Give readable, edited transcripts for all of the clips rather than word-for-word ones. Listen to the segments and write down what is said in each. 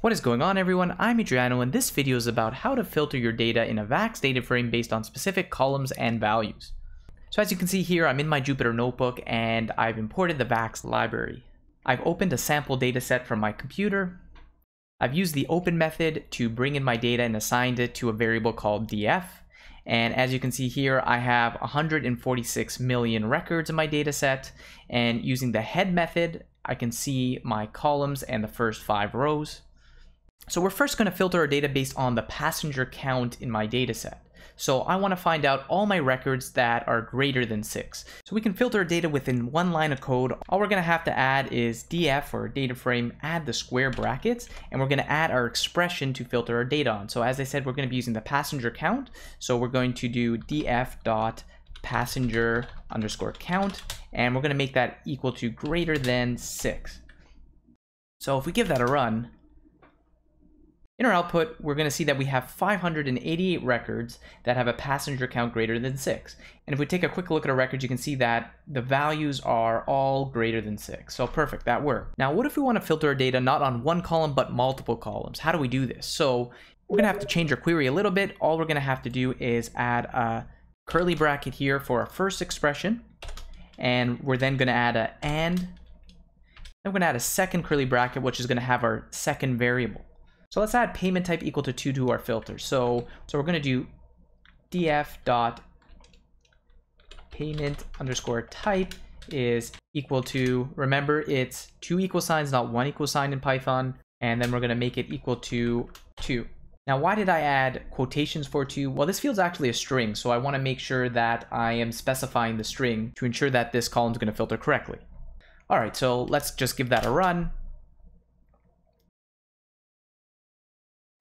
What is going on, everyone? I'm Adriano, and this video is about how to filter your data in a Vaex data frame based on specific columns and values. So as you can see here, I'm in my Jupyter notebook and I've imported the Vaex library. I've opened a sample dataset from my computer. I've used the open method to bring in my data and assigned it to a variable called df. And as you can see here, I have 146 million records in my dataset, and using the head method, I can see my columns and the first 5 rows. So we're first going to filter our data based on the passenger count in my dataset. So I want to find out all my records that are greater than 6. So we can filter data within one line of code. All we're going to have to add is df, or data frame, add the square brackets, and we're going to add our expression to filter our data on. So as I said, we're going to be using the passenger count. So we're going to do df.passenger_count, and we're going to make that equal to greater than 6. So if we give that a run, in our output, we're going to see that we have 588 records that have a passenger count greater than 6. And if we take a quick look at our records, you can see that the values are all greater than 6. So perfect, that worked. Now, what if we want to filter our data not on one column, but multiple columns? How do we do this? So we're going to have to change our query a little bit. All we're going to have to do is add a curly bracket here for our first expression. And we're then going to add a and. Then we're going to add a second curly bracket, which is going to have our second variable. So let's add payment type equal to 2 to our filter. So we're going to do df.payment_type is equal to, remember, it's 2 equal signs, not 1 equal sign in Python. And then we're going to make it equal to 2. Now, why did I add quotations for 2? Well, this field's actually a string, so I want to make sure that I am specifying the string to ensure that this column is going to filter correctly. All right, so let's just give that a run.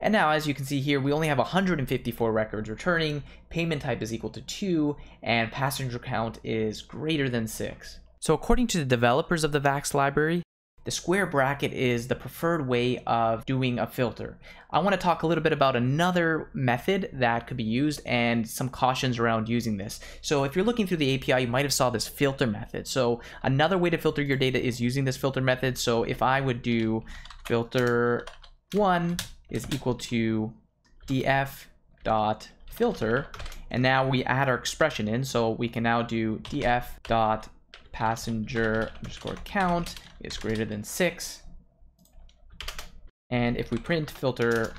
And now, as you can see here, we only have 154 records returning, payment type is equal to 2, and passenger count is greater than 6. So according to the developers of the Vaex library, the square bracket is the preferred way of doing a filter. I want to talk a little bit about another method that could be used and some cautions around using this. So if you're looking through the API, you might have saw this filter method. So another way to filter your data is using this filter method. So if I would do filter1 is equal to df.filter, and now we add our expression in, so we can now do df.passenger_count is greater than 6. And if we print filter1,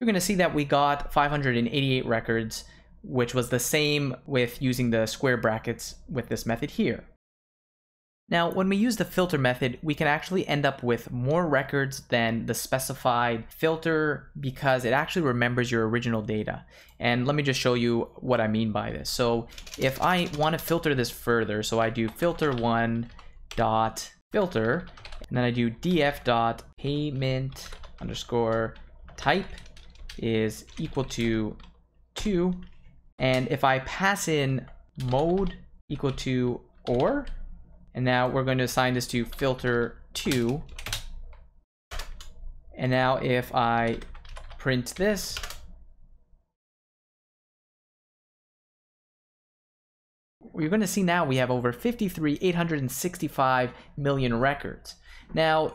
you're going to see that we got 588 records, which was the same with using the square brackets with this method here. Now, when we use the filter method, we can actually end up with more records than the specified filter because it actually remembers your original data. And let me just show you what I mean by this. So if I want to filter this further, so I do filter1.filter, and then I do df.payment_type is equal to 2. And if I pass in mode equal to or, and now we're going to assign this to filter2. And now if I print this, we're going to see now we have over 865 million records. Now,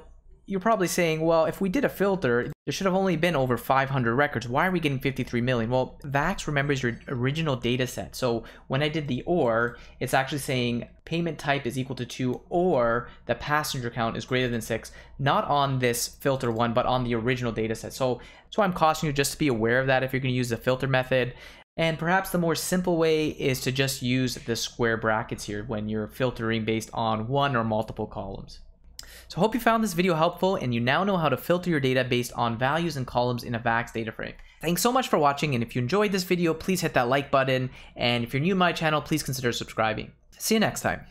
you're probably saying, well, if we did a filter, there should have only been over 500 records. Why are we getting 53 million? Well, Vaex remembers your original data set. So when I did the or, it's actually saying payment type is equal to 2 or the passenger count is greater than 6, not on this filter one, but on the original data set. So that's why I'm cautioning you just to be aware of that if you're going to use the filter method. And perhaps the more simple way is to just use the square brackets here when you're filtering based on one or multiple columns. So hope you found this video helpful and you now know how to filter your data based on values and columns in a Vaex data frame. Thanks so much for watching, and if you enjoyed this video, please hit that like button, and if you're new to my channel, please consider subscribing. See you next time.